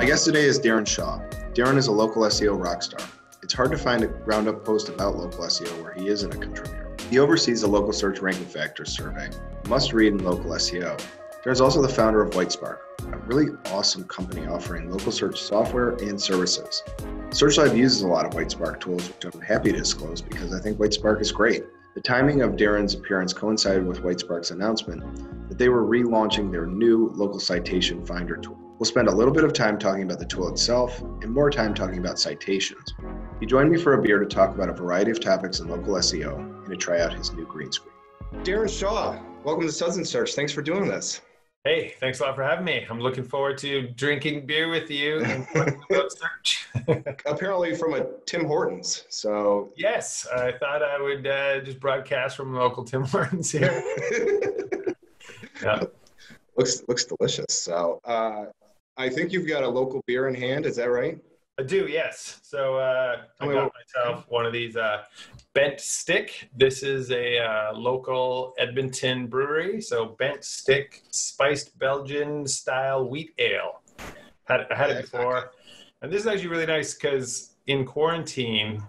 My guest today is Darren Shaw. Darren is a local SEO rock star. It's hard to find a roundup post about local SEO where he isn't a contributor. He oversees the local search ranking factors survey, must read in local SEO. Darren's also the founder of WhiteSpark, a really awesome company offering local search software and services. SearchLive uses a lot of WhiteSpark tools, which I'm happy to disclose because I think WhiteSpark is great. The timing of Darren's appearance coincided with WhiteSpark's announcement that they were relaunching their new Local Citation Finder tool. We'll spend a little bit of time talking about the tool itself and more time talking about citations. He joined me for a beer to talk about a variety of topics in local SEO and to try out his new green screen. Darren Shaw, welcome to Suds and Search. Thanks for doing this. Hey, thanks a lot for having me. I'm looking forward to drinking beer with you and talking about search. Apparently from a Tim Hortons, so. Yes, I thought I would just broadcast from local Tim Hortons here. Yeah. Looks delicious. So I think you've got a local beer in hand, is that right? I do, yes. So I got myself one of these Bent Stick. This is a local Edmonton brewery. So Bent Stick, spiced Belgian style wheat ale. I had it before. And this is actually really nice because in quarantine,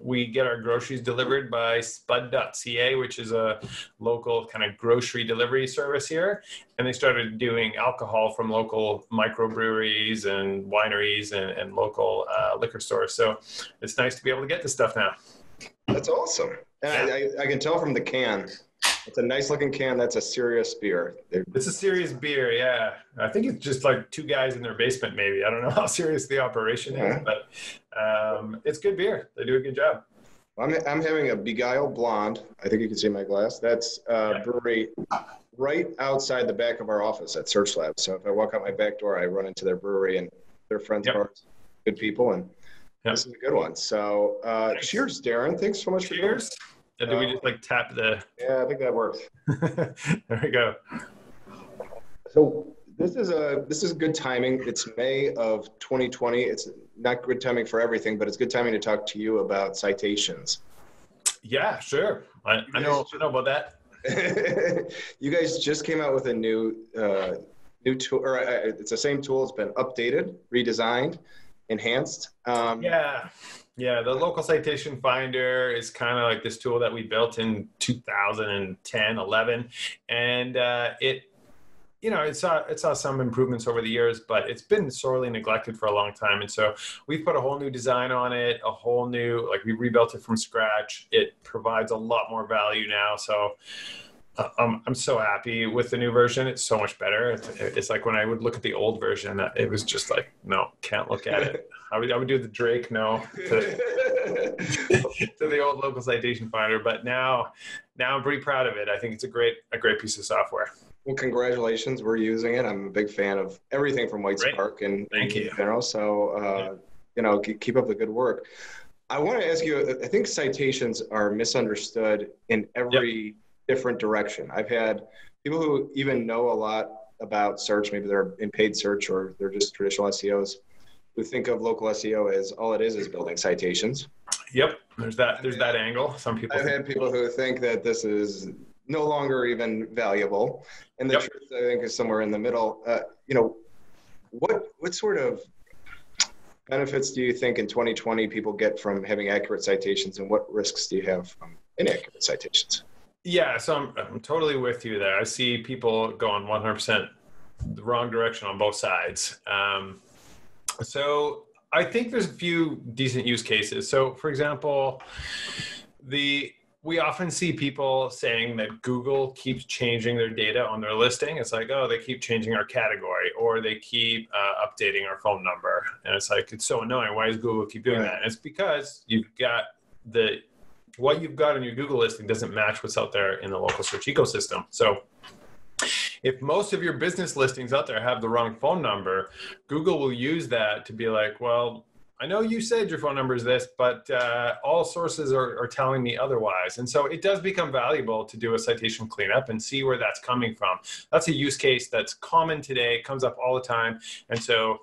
we get our groceries delivered by spud.ca, which is a local kind of grocery delivery service here. And they started doing alcohol from local microbreweries and wineries and local liquor stores. So it's nice to be able to get this stuff now. That's awesome. And I can tell from the can. It's a nice looking can. That's a serious beer. It's a serious beer, yeah. I think it's just like two guys in their basement, maybe. I don't know how serious the operation is, but it's good beer. They do a good job. I'm having a Beguiled Blonde. I think you can see my glass. That's a brewery right outside the back of our office at SearchLab. So if I walk out my back door, I run into their brewery and their friends of ours, good people, and this is a good one. So cheers, Darren. Thanks so much for coming. Or do we just like tap the... Yeah, I think that works. There we go. So this is good timing. It's May of 2020. It's not good timing for everything, but it's good timing to talk to you about citations. Yeah, sure. I know about that. You guys just came out with a new tool, or it's the same tool. It's been updated, redesigned, enhanced. Yeah, the Local Citation Finder is kind of like this tool that we built in 2010, 11, and it saw some improvements over the years, but it's been sorely neglected for a long time. And so we've put a whole new design on it, we rebuilt it from scratch. It provides a lot more value now, so I'm so happy with the new version. It's so much better. It's like when I would look at the old version, it was just like, no, can't look at it. I would do the Drake no to the old Local Citation Finder, but now I'm pretty proud of it. I think it's a great piece of software. Well, congratulations. We're using it. I'm a big fan of everything from WhiteSpark and in general. So, keep up the good work. I want to ask you, I think citations are misunderstood in every different direction. I've had people who even know a lot about search, maybe they're in paid search or they're just traditional SEOs, who think of local SEO as all it is building citations. Yep, there's that angle. Some people. I've had people who think that this is no longer even valuable, and the truth I think is somewhere in the middle. What sort of benefits do you think in 2020 people get from having accurate citations, and what risks do you have from inaccurate citations? Yeah, so I'm totally with you there. I see people going 100% the wrong direction on both sides. So I think there's a few decent use cases. So for example, we often see people saying that Google keeps changing their data on their listing. It's like, oh, they keep changing our category, or they keep updating our phone number. And it's like, it's so annoying. Why does Google keep doing that? And it's because you've got what you've got on your Google listing doesn't match what's out there in the local search ecosystem. So if most of your business listings out there have the wrong phone number, Google will use that to be like, well, I know you said your phone number is this, but all sources are telling me otherwise. And so it does become valuable to do a citation cleanup and see where that's coming from. That's a use case that's common today, comes up all the time. And so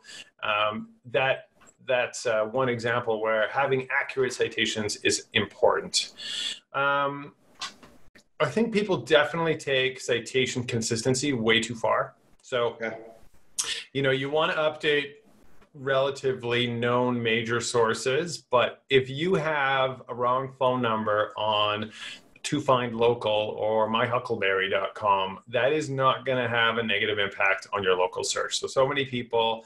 that's one example where having accurate citations is important. I think people definitely take citation consistency way too far. So, you want to update relatively known major sources, but if you have a wrong phone number on ToFindLocal or myhuckleberry.com, that is not going to have a negative impact on your local search. So many people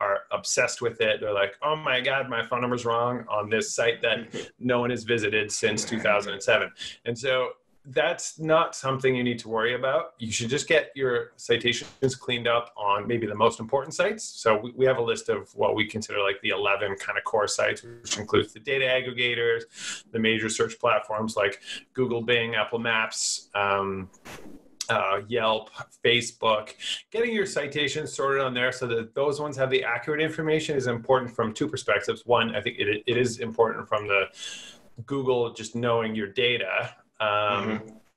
are obsessed with it. They're like, oh my God, my phone number's wrong on this site that no one has visited since 2007. And so that's not something you need to worry about. You should just get your citations cleaned up on maybe the most important sites. So we have a list of what we consider like the 11 kind of core sites, which includes the data aggregators, the major search platforms like Google, Bing, Apple Maps, Yelp, Facebook. Getting your citations sorted on there so that those ones have the accurate information is important from two perspectives. One, I think it is important from the Google just knowing your data.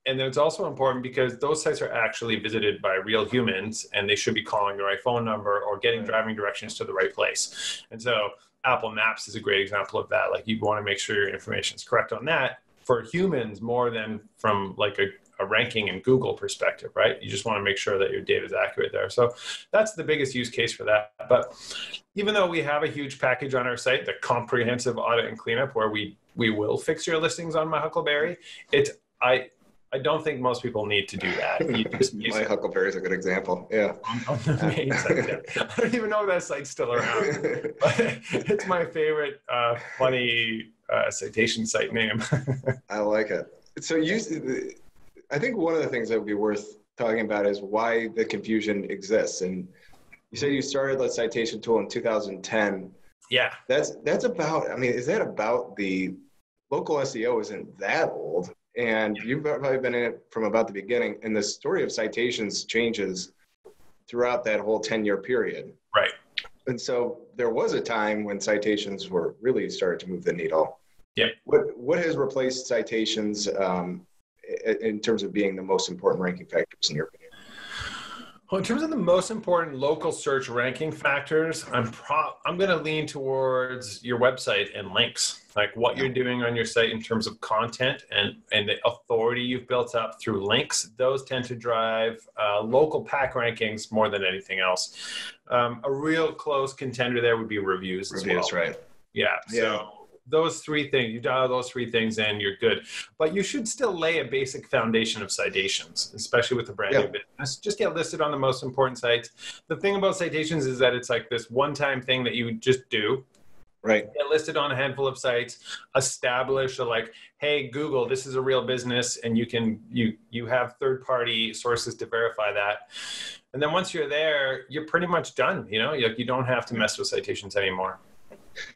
And then it's also important because those sites are actually visited by real humans, and they should be calling the right phone number or getting driving directions to the right place. And so Apple Maps is a great example of that. Like, you want to make sure your information is correct on that for humans more than from like a ranking and Google perspective, right? You just want to make sure that your data is accurate there. So that's the biggest use case for that. But even though we have a huge package on our site, the comprehensive audit and cleanup, where we will fix your listings on My Huckleberry, I don't think most people need to do that. My Huckleberry is a good example. Yeah. I don't even know if that site's still around, but it's my favorite funny citation site name. I like it. So I think one of the things that would be worth talking about is why the confusion exists. And you said you started the citation tool in 2010. Yeah. That's about, I mean, is that about the local SEO isn't that old? And you've probably been in it from about the beginning, and the story of citations changes throughout that whole 10-year period. Right. And so there was a time when citations were really started to move the needle. Yeah. What has replaced citations in terms of being the most important ranking factors in your opinion? Well, in terms of the most important local search ranking factors, I'm going to lean towards your website and links, like what you're doing on your site in terms of content and the authority you've built up through links. Those tend to drive local pack rankings more than anything else. A real close contender there would be reviews as well. Right. Yeah. So those three things, you dial those three things in, you're good. But you should still lay a basic foundation of citations, especially with a brand new business. Just get listed on the most important sites. The thing about citations is that it's like this one-time thing that you just do. Right. Get listed on a handful of sites, establish a like, hey, Google, this is a real business, and you have third-party sources to verify that. And then once you're there, you're pretty much done. You know, you don't have to mess with citations anymore.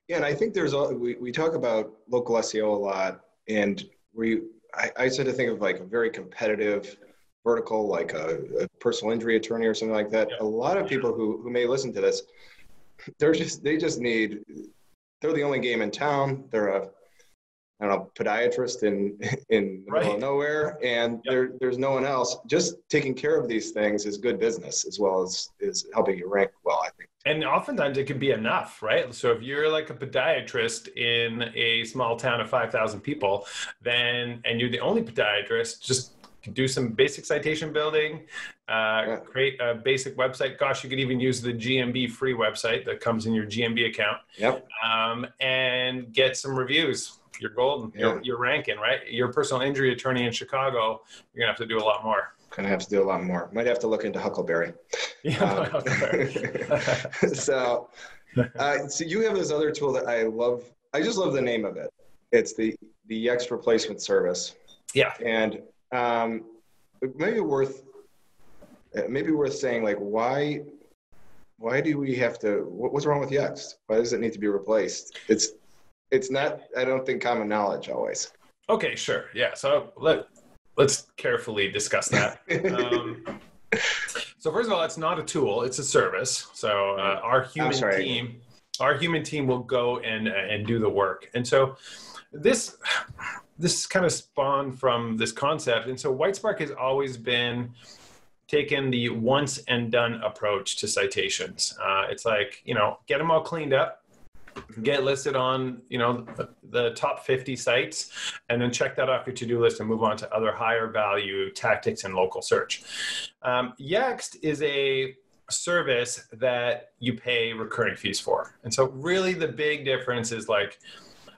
Yeah, and I think we talk about local SEO a lot, and I tend to think of like a very competitive vertical, like a personal injury attorney or something like that. Yeah. A lot of people who may listen to this, they're the only game in town. They're podiatrist in the middle of nowhere, and there's no one else. Just taking care of these things is good business, as well as is helping you rank well, I think. And oftentimes it can be enough, right? So if you're like a podiatrist in a small town of 5,000 people, and you're the only podiatrist, just do some basic citation building, create a basic website. Gosh, you could even use the GMB free website that comes in your GMB account. Yep. And get some reviews. You're golden. Yeah. You're ranking, right? You're a personal injury attorney in Chicago. You're going to have to do a lot more. Might have to look into Huckleberry. Yeah, Huckleberry. So you have this other tool that I love. I just love the name of it. It's the Yext replacement service. Yeah. And maybe worth saying, like, why do we have to? What's wrong with Yext? Why does it need to be replaced? It's not, I don't think, common knowledge always. Okay, sure. Yeah. So let's carefully discuss that. So first of all, it's not a tool; it's a service. So our human team will go and do the work. And so this kind of spawned from this concept. And so WhiteSpark has always been taken the once and done approach to citations. It's like, get them all cleaned up, get listed on, the top 50 sites, and then check that off your to-do list and move on to other higher value tactics in local search. Yext is a service that you pay recurring fees for. And so really the big difference is like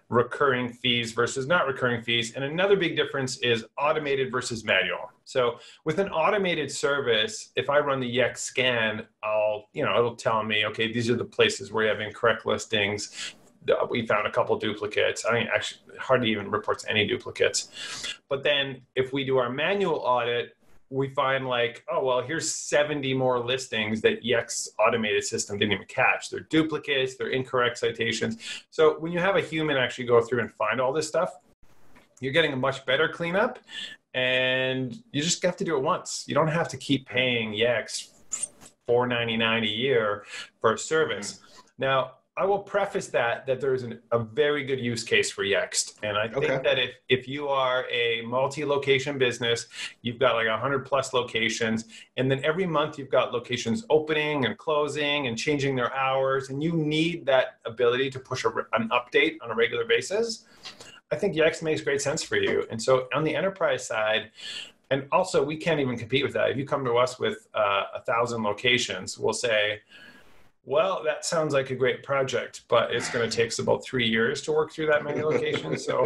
recurring fees versus not recurring fees. And another big difference is automated versus manual. So with an automated service, if I run the Yext scan, it'll tell me, okay, these are the places where you have incorrect listings. We found a couple duplicates. I mean, actually hardly even reports any duplicates. But then if we do our manual audit, we find like, oh, well, here's 70 more listings that Yext's automated system didn't even catch. They're duplicates, they're incorrect citations. So when you have a human actually go through and find all this stuff, you're getting a much better cleanup, and you just have to do it once. You don't have to keep paying Yext $4.99 a year for a service. Now, I will preface that there's a very good use case for Yext. And I think that if you are a multi-location business, you've got like 100 plus locations, and then every month you've got locations opening and closing and changing their hours, and you need that ability to push an update on a regular basis, I think Yext makes great sense for you. And so on the enterprise side, and also we can't even compete with that. If you come to us with 1,000 locations, we'll say, well, that sounds like a great project, but it's going to take us about 3 years to work through that many locations. So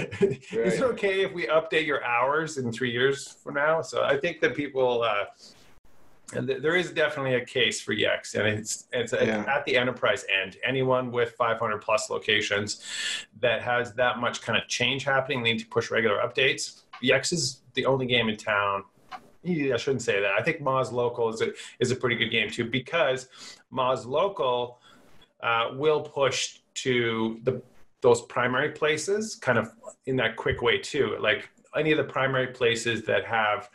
it's okay if we update your hours in 3 years from now. So I think that people, there is definitely a case for Yext, and it's at the enterprise end. Anyone with 500 plus locations that has that much kind of change happening, they need to push regular updates. Yext is the only game in town. I shouldn't say that. I think Moz Local is a pretty good game too, because Moz Local will push to those primary places kind of in that quick way too. Like any of the primary places that have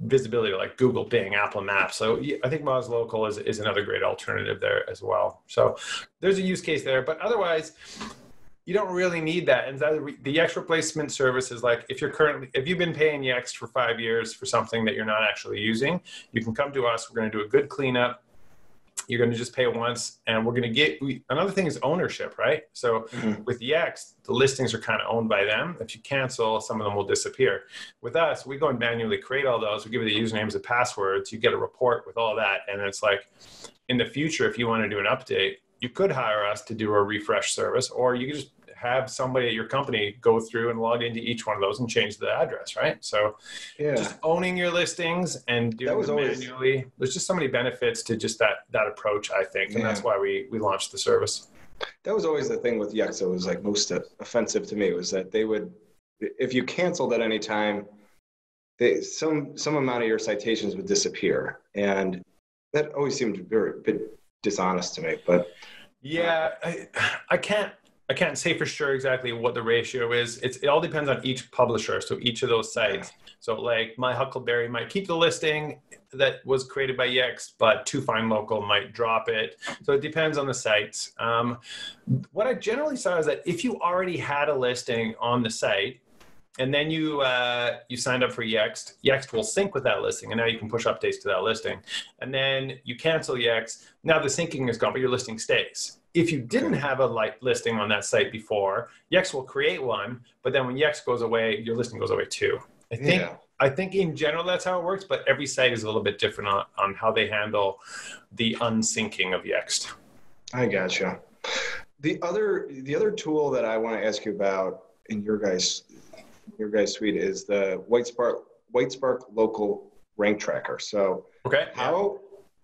visibility, like Google, Bing, Apple Maps. So I think Moz Local is another great alternative there as well. So there's a use case there, but otherwise, you don't really need that. And the Yext replacement service is like, if you've been paying Yext for 5 years for something that you're not actually using, you can come to us. We're going to do a good cleanup. You're going to just pay once, and we're going to another thing is ownership, right? So with Yext, the listings are kind of owned by them. If you cancel, some of them will disappear. With us, we go and manually create all those. We give you the usernames and passwords. You get a report with all that. And it's like, in the future, if you want to do an update, you could hire us to do a refresh service, or you could just have somebody at your company go through and log into each one of those and change the address, right? So just owning your listings and doing it manually. There's just so many benefits to just that approach, I think. And that's why we launched the service. That was always the thing with Yext that was like most offensive to me, was that they would, if you canceled at any time, some amount of your citations would disappear. And that always seemed very bit dishonest to me. But yeah, I can't say for sure exactly what the ratio is. It all depends on each publisher, so each of those sites. So like My Huckleberry might keep the listing that was created by Yext, but ToFindLocal might drop it. So it depends on the sites. What I generally saw is that if you already had a listing on the site, and then you signed up for Yext, Yext will sync with that listing, and now you can push updates to that listing. And then you cancel Yext, now the syncing is gone, but your listing stays. If you didn't have a listing on that site before, Yext will create one, but then when Yext goes away, your listing goes away too. I think in general that's how it works, but every site is a little bit different on how they handle the unsyncing of Yext. I gotcha. The other tool that I want to ask you about in your guys' suite is the WhiteSpark Local Rank Tracker. So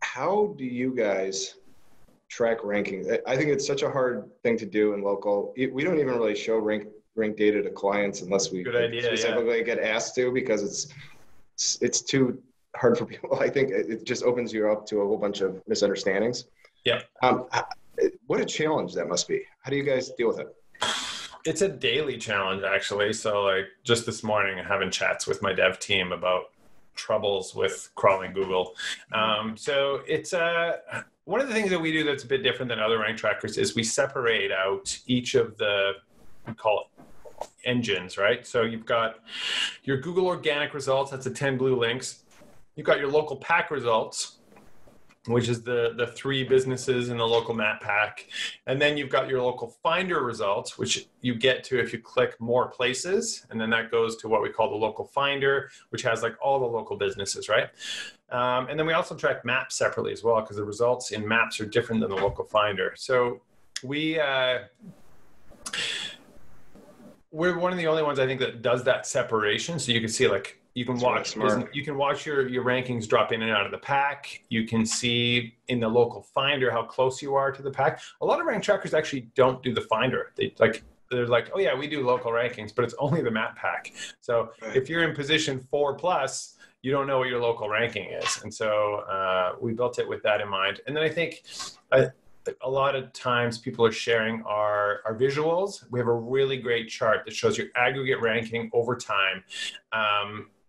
how do you guys track rankings? I think it's such a hard thing to do in local. We don't even really show rank data to clients unless we specifically get asked to, because it's too hard for people. I think it just opens you up to a whole bunch of misunderstandings. Yeah. What a challenge that must be. How do you guys deal with it? It's a daily challenge, actually. So like just this morning, I'm having chats with my dev team about troubles with crawling Google. So it's one of the things that we do that's a bit different than other rank trackers is we separate out each of the, we call it engines, right? So you've got your Google organic results, that's the 10 blue links. You've got your local pack results, which is the three businesses in the local map pack. And then you've got your local finder results, which you get to if you click more places. And then that goes to what we call the local finder, which has like all the local businesses, right? And then we also track maps separately as well, because the results in maps are different than the local finder. So we're one of the only ones, I think, that does that separation. So you can see, like, you can watch your rankings drop in and out of the pack. You can see in the local finder how close you are to the pack. A lot of rank trackers actually don't do the finder. They're like, oh yeah, we do local rankings, but it's only the map pack. So if you're in position 4+, you don't know what your local ranking is. And so we built it with that in mind. And then I think a lot of times people are sharing our visuals. We have a really great chart that shows your aggregate ranking over time.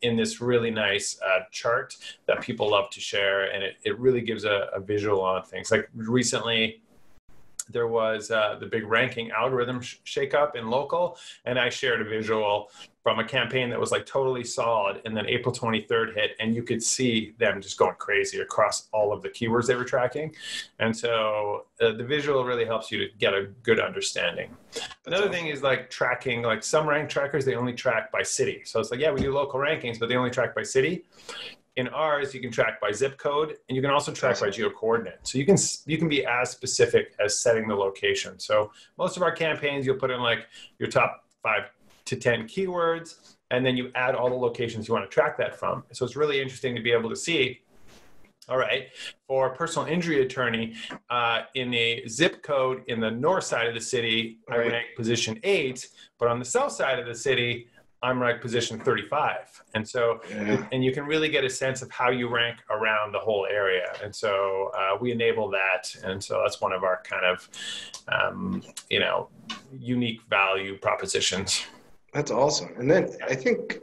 In this really nice chart that people love to share. And it really gives a visual on things. Like recently, there was the big ranking algorithm shakeup in local, and I shared a visual from a campaign that was like totally solid, and then April 23rd hit, and you could see them just going crazy across all of the keywords they were tracking. And so the visual really helps you to get a good understanding. Another thing is like tracking, like some rank trackers, they only track by city. So it's like, yeah, we do local rankings, but they only track by city. In ours, you can track by zip code, and you can also track by geo-coordinate. So you can be as specific as setting the location. So most of our campaigns, you'll put in like your top 5 to 10 keywords, and then you add all the locations you want to track that from. So it's really interesting to be able to see, all right, for a personal injury attorney, in a zip code in the north side of the city, I rank position 8, but on the south side of the city, I'm ranked position 35. And so, and you can really get a sense of how you rank around the whole area. And so we enable that. And so that's one of our kind of, you know, unique value propositions. That's awesome. And then I think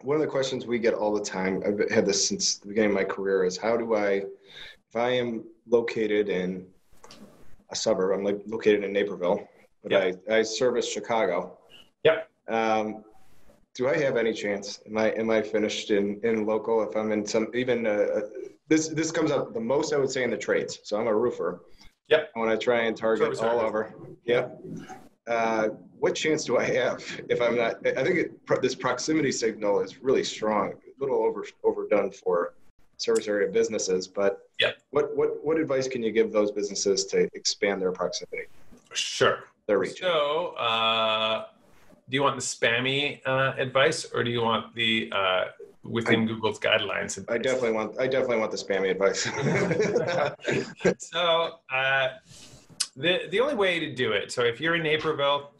one of the questions we get all the time, I've had this since the beginning of my career, is how do I, if I am located in a suburb, I'm like located in Naperville, but I service Chicago. Yep. Do I have any chance? Am I finished in local? If I'm in some, even this comes up the most, I would say, in the trades. So I'm a roofer. Yep. When I try and target all over. Yep. What chance do I have if I'm not? I think this proximity signal is really strong. A little overdone for service area businesses, but what advice can you give those businesses to expand their proximity? Sure. Their reach. So. Do you want the spammy advice, or do you want the within Google's guidelines advice? I definitely want the spammy advice. So the only way to do it. So if you're in Naperville,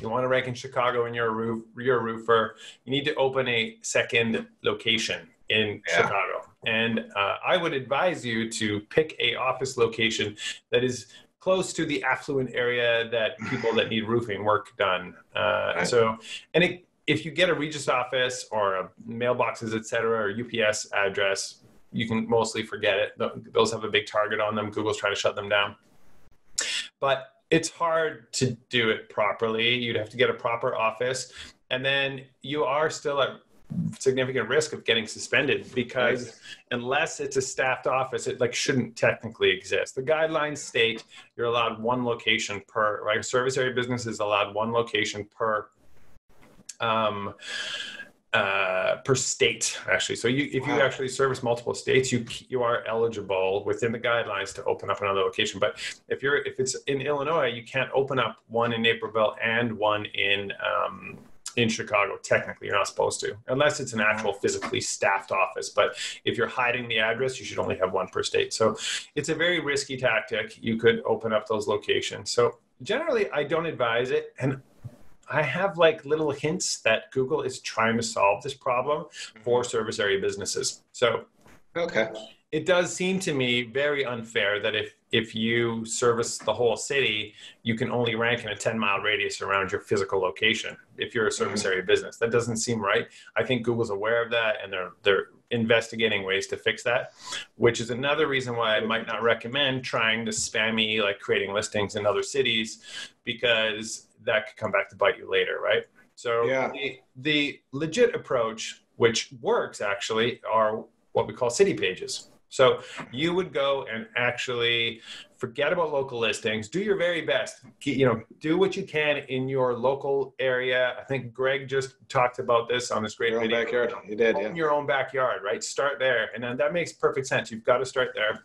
you want to rank in Chicago, and you're a roofer, you need to open a second location in Chicago. And I would advise you to pick a office location that is close to the affluent area that people that need roofing work done. So, and if you get a Regis office or a mailboxes, et cetera, or UPS address, you can mostly forget it. Those have a big target on them. Google's trying to shut them down. But it's hard to do it properly. You'd have to get a proper office. And then you are still at significant risk of getting suspended, because unless it's a staffed office, it like shouldn't technically exist. The guidelines state you're allowed one location per, right? Service area business is allowed one location per state, actually. So if you actually service multiple states, you are eligible within the guidelines to open up another location. But if it's in Illinois, you can't open up one in Naperville and one in Chicago. Technically, you're not supposed to, unless it's an actual physically staffed office. But if you're hiding the address, you should only have one per state. So it's a very risky tactic. You could open up those locations. So generally, I don't advise it. And I have like little hints that Google is trying to solve this problem for service area businesses. So it does seem to me very unfair that if you service the whole city, you can only rank in a 10-mile radius around your physical location if you're a service area business. That doesn't seem right. I think Google's aware of that, and they're investigating ways to fix that, which is another reason why I might not recommend trying to spammy, like creating listings in other cities, because that could come back to bite you later, right? So the legit approach, which works actually, are what we call city pages. So you would go and actually forget about local listings. Do your very best. You know, do what you can in your local area. I think Greg just talked about this on this great video. Your own backyard. You did, yeah. Your own backyard, right? Start there. And then that makes perfect sense. You've got to start there.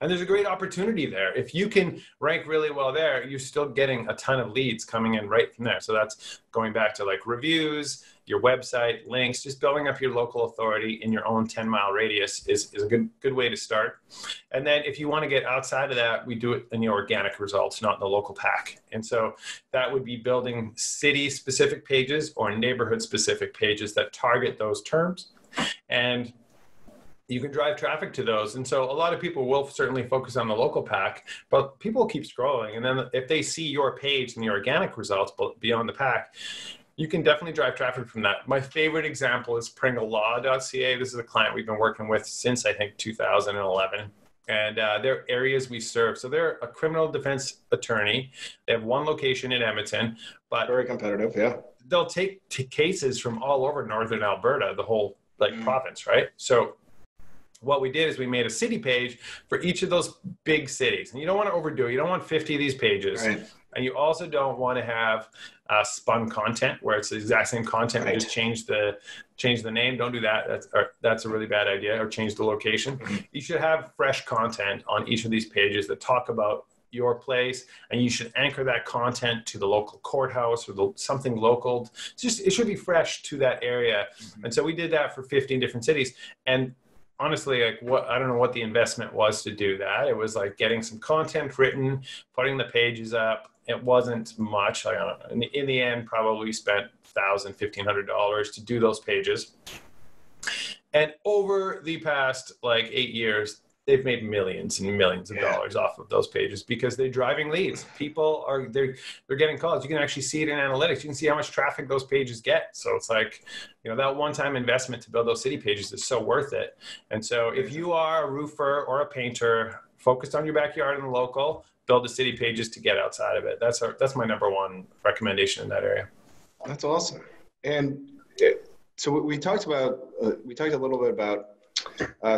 And there's a great opportunity there. If you can rank really well there, you're still getting a ton of leads coming in right from there. So that's going back to like reviews, your website, links, just building up your local authority in your own 10-mile radius is a good way to start. And then if you want to get outside of that, we do it in the organic results, not in the local pack. And so that would be building city-specific pages or neighborhood-specific pages that target those terms. And you can drive traffic to those. And so a lot of people will certainly focus on the local pack, but people keep scrolling. And then if they see your page in the organic results beyond the pack, you can definitely drive traffic from that. My favorite example is PringleLaw.ca. This is a client we've been working with since, I think, 2011. And they're areas we serve. So they're a criminal defense attorney. They have one location in Edmonton. But very competitive, yeah. They'll take cases from all over northern Alberta, the whole like province, right? So what we did is we made a city page for each of those big cities. And you don't want to overdo it. You don't want 50 of these pages. Right. And you also don't want to have spun content where it's the exact same content. Right. You just change the name. Don't do that. That's a really bad idea. Or change the location. Mm-hmm. You should have fresh content on each of these pages that talk about your place, and you should anchor that content to the local courthouse or something local. It's just, it should be fresh to that area. Mm-hmm. And so we did that for 15 different cities. And honestly, like I don't know what the investment was to do that. It was like getting some content written, putting the pages up. It wasn't much. I don't know. In the end, probably spent $1,000, $1,500 to do those pages. And over the past like 8 years, they've made millions and millions of dollars off of those pages because they're driving leads. People are they're getting calls. You can actually see it in analytics. You can see how much traffic those pages get. So it's like, you know, that one-time investment to build those city pages is so worth it. And so if you are a roofer or a painter, focused on your backyard and the local, build the city pages to get outside of it. That's my number one recommendation in that area. That's awesome. And so we talked a little bit about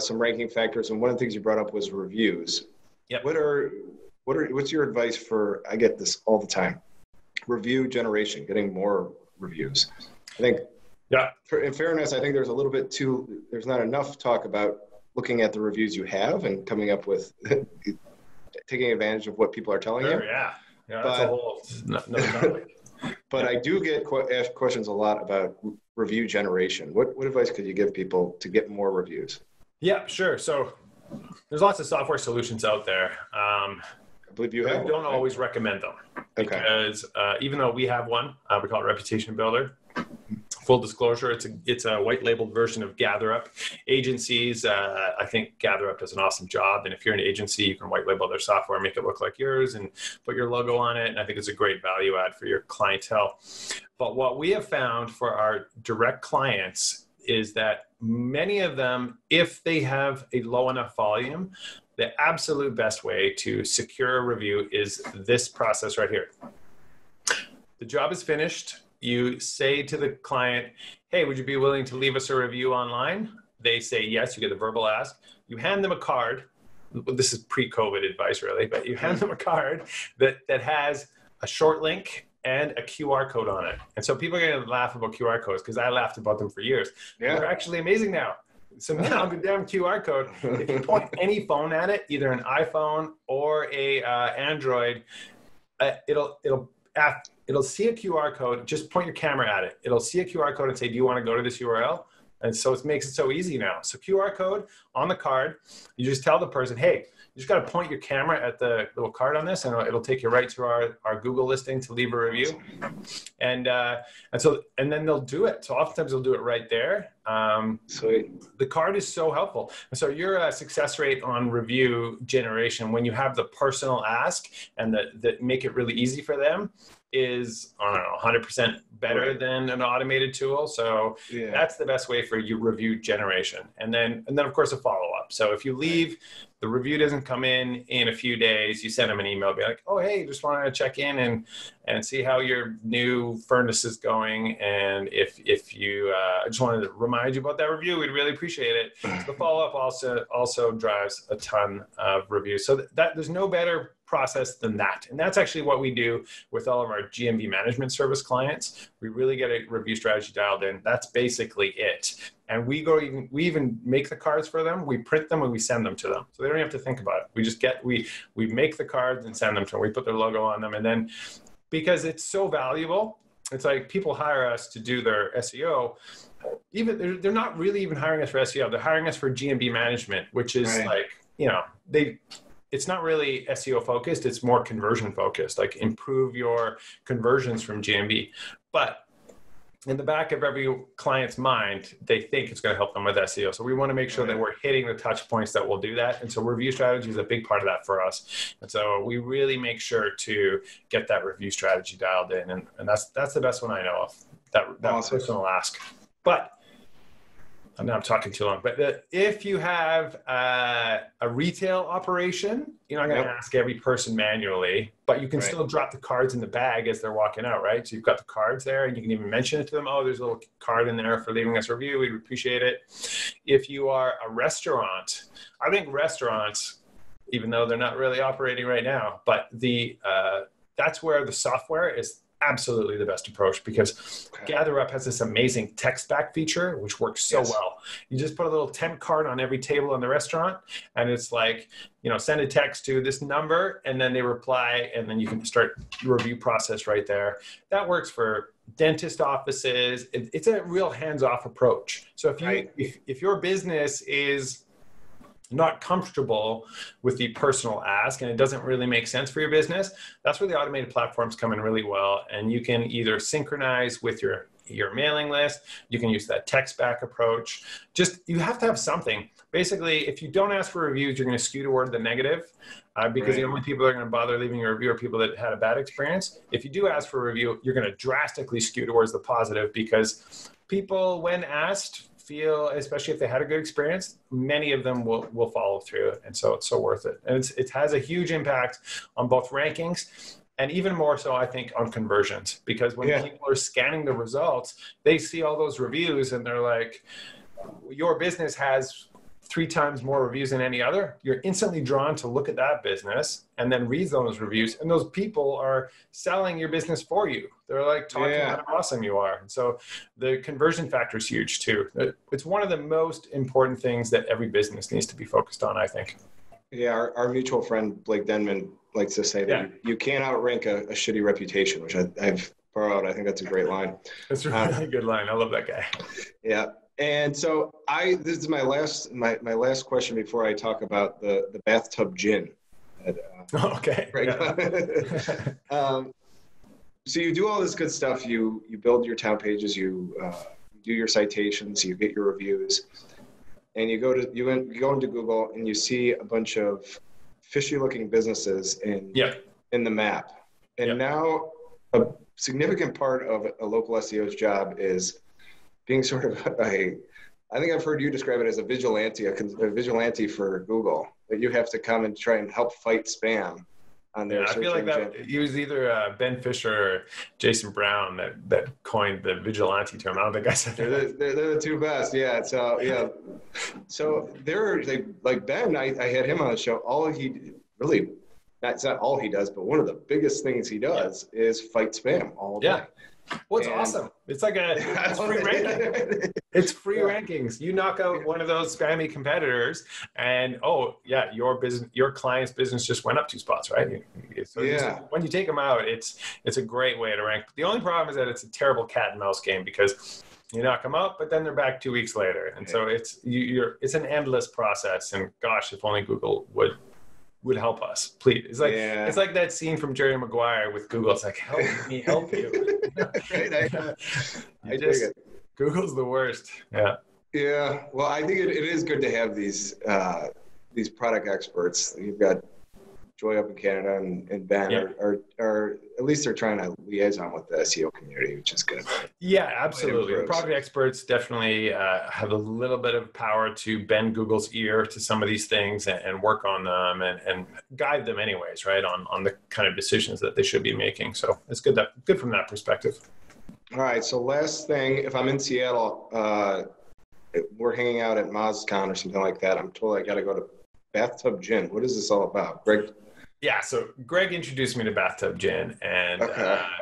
some ranking factors, and one of the things you brought up was reviews. Yep. What's your advice for, I get this all the time, review generation, getting more reviews? I think, yeah. In fairness, I think there's a little bit too, there's not enough talk about looking at the reviews you have and coming up with, taking advantage of what people are telling you. Yeah, yeah, that's a whole topic. But I do get asked questions a lot about review generation. What advice could you give people to get more reviews? Yeah, sure. So there's lots of software solutions out there. I believe you have. I don't always recommend them because even though we have one, we call it Reputation Builder. Full disclosure, it's a white labeled version of GatherUp. Agencies, I think GatherUp does an awesome job. And if you're an agency, you can white label their software, make it look like yours, and put your logo on it. And I think it's a great value add for your clientele. But what we have found for our direct clients is that many of them, if they have a low enough volume, the absolute best way to secure a review is this process right here. The job is finished. You say to the client, hey, would you be willing to leave us a review online? They say yes, you get a verbal ask. You hand them a card. This is pre-COVID advice, really, but you hand them a card that has a short link and a QR code on it. And so people are going to laugh about QR codes because I laughed about them for years. Yeah. They're actually amazing now. So now the damn QR code, if you point any phone at it, either an iPhone or a Android, it'll see a QR code. Just point your camera at it. It'll see a QR code and say, do you want to go to this URL? And so it makes it so easy now. So QR code on the card, you just tell the person, hey, you just got to point your camera at the little card on this, and it'll take you right to our Google listing to leave a review. And then they'll do it. So oftentimes they'll do it right there. Sweet. The card is so helpful. And so your success rate on review generation, when you have the personal ask and that make it really easy for them, is, I don't know, 100% better right. than an automated tool. So yeah. that's the best way for your review generation. And then of course a follow-up. So if you leave, right. the review doesn't come in a few days, you send them an email, be like, oh, hey, just wanted to check in and see how your new furnace is going. And if you just wanted to remind you about that review, we'd really appreciate it. So the follow-up also drives a ton of reviews. So that there's no better process than that. And that's actually what we do with all of our GMB management service clients. We really get a review strategy dialed in. That's basically it. And we even make the cards for them. We print them and we send them to them. So they don't have to think about it. We just we make the cards and send them to them. We put their logo on them. And then because it's so valuable, it's like people hire us to do their SEO. Even they're not really even hiring us for SEO. They're hiring us for GMB management, which is right. like, you know, it's not really SEO focused. It's more conversion focused, like improve your conversions from GMB. But in the back of every client's mind, they think it's going to help them with SEO. So we want to make sure that we're hitting the touch points that will do that. And so review strategy is a big part of that for us. And so we really make sure to get that review strategy dialed in. And that's the best one I know of, that awesome. Personal ask. But now I'm talking too long, but if you have a retail operation, you're not going to ask every person manually, but you can right. still drop the cards in the bag as they're walking out, right? So you've got the cards there and you can even mention it to them. Oh, there's a little card in there for leaving us a review. We'd appreciate it. If you are a restaurant, I think restaurants, even though they're not really operating right now, but that's where the software is absolutely the best approach, because GatherUp has this amazing text back feature, which works so yes. well. You just put a little temp card on every table in the restaurant, and it's like, you know, send a text to this number, and then they reply, and then you can start your review process right there. That works for dentist offices. It's a real hands-off approach. So if you right. if your business is not comfortable with the personal ask and it doesn't really make sense for your business, that's where the automated platforms come in really well. And you can either synchronize with your mailing list, you can use that text back approach. Just, you have to have something. Basically, if you don't ask for reviews, you're going to skew toward the negative because right. the only people that are going to bother leaving a review are people that had a bad experience. If you do ask for a review, you're going to drastically skew towards the positive, because people, when asked, feel, especially if they had a good experience, many of them will follow through. And so it's so worth it. And it has a huge impact on both rankings and even more so, I think, on conversions, because when yeah. people are scanning the results, they see all those reviews and they're like, your business has 3 times more reviews than any other. You're instantly drawn to look at that business and then read those reviews. And those people are selling your business for you. They're like talking yeah. about how awesome you are. And so the conversion factor is huge too. It's one of the most important things that every business needs to be focused on, I think. Yeah, our mutual friend, Blake Denman, likes to say that yeah. you can't outrank a shitty reputation, which I've borrowed. I think that's a great line. That's a really good line. I love that guy. Yeah. And so this is my last question before I talk about the bathtub gin. Okay. Yeah. So you do all this good stuff. You build your town pages. You do your citations. You get your reviews, and you go into Google and you see a bunch of fishy-looking businesses in the map. And now a significant part of a local SEO's job is being sort of I think I've heard you describe it as a vigilante for Google, that you have to come and try and help fight spam on their search engine. I feel like that it was either Ben Fisher or Jason Brown that coined the vigilante term. I don't think I said that. They're the two best, yeah. So yeah, so like Ben, I had him on the show. All he really, that's not all he does, but one of the biggest things he does is fight spam all day. Yeah. Well, it's awesome. It's like it's free rankings. It's free rankings. You knock out one of those spammy competitors, and your client's business just went up 2 spots, right? So when you take them out, it's a great way to rank. The only problem is that it's a terrible cat and mouse game, because you knock them out, but then they're back 2 weeks later, and so it's an endless process. And gosh, if only Google would help us, please. It's like that scene from Jerry Maguire with Google. It's like, help me help you. Right? I dig it. Google's the worst. Yeah. Yeah. Well, I think it is good to have these product experts. You've got Joy up in Canada and Ben are at least they're trying to liaison with the SEO community, which is good. Yeah, absolutely. The property experts definitely have a little bit of power to bend Google's ear to some of these things and work on them and guide them anyways, right, on the kind of decisions that they should be making. So it's good, that, good from that perspective. All right, so last thing, if I'm in Seattle, we're hanging out at MozCon or something like that, I'm told I got to go to Bathtub Gin. What is this all about, Greg? Yeah, so Greg introduced me to Bathtub Gin, and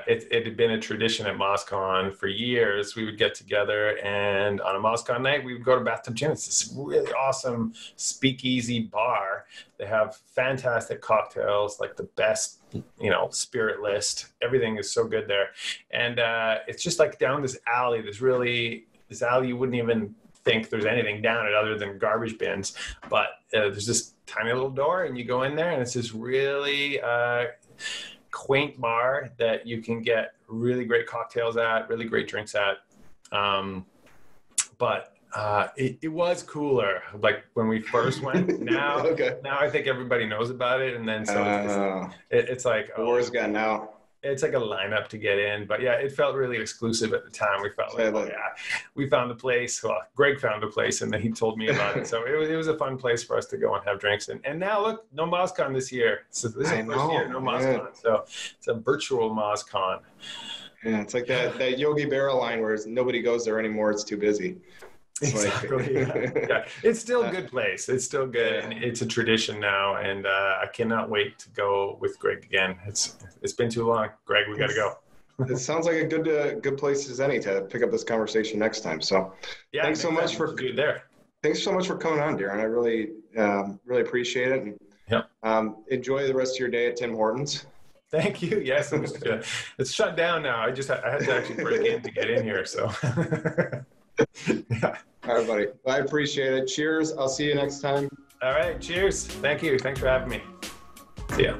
it had been a tradition at MozCon for years. We would get together, and on a MozCon night, we would go to Bathtub Gin. It's this really awesome speakeasy bar. They have fantastic cocktails, like the best, you know, spirit list. Everything is so good there. And it's just like down this alley, this alley you wouldn't even think there's anything down it other than garbage bins, but there's this tiny little door and you go in there and it's this really quaint bar that you can get really great cocktails at, really great drinks at. It was cooler like when we first went. Now now I think everybody knows about it, and then so it's like war's gotten out. It's like a lineup to get in, but yeah, it felt really exclusive at the time. We felt like, oh yeah, we found a place. Well, Greg found a place, and then he told me about it. So it was a fun place for us to go and have drinks. And now look, no MozCon this year. So this is the first year, no MozCon. So it's a virtual MozCon. Yeah, it's like that Yogi Berra line where nobody goes there anymore. It's too busy. Exactly. Yeah. It's still a good place. It's still good. Yeah. And it's a tradition now, and I cannot wait to go with Greg again. It's been too long, Greg. We got to go. It sounds like a good place as any to pick up this conversation next time. So, yeah, thanks so much for being there. Thanks so much for coming on, Darren. I really, really appreciate it. And, enjoy the rest of your day at Tim Hortons. Thank you. Yes, it's shut down now. I had to actually break in to get in here. So. Yeah. All right, buddy. I appreciate it. Cheers. I'll see you next time. All right. Cheers. Thank you. Thanks for having me. See ya.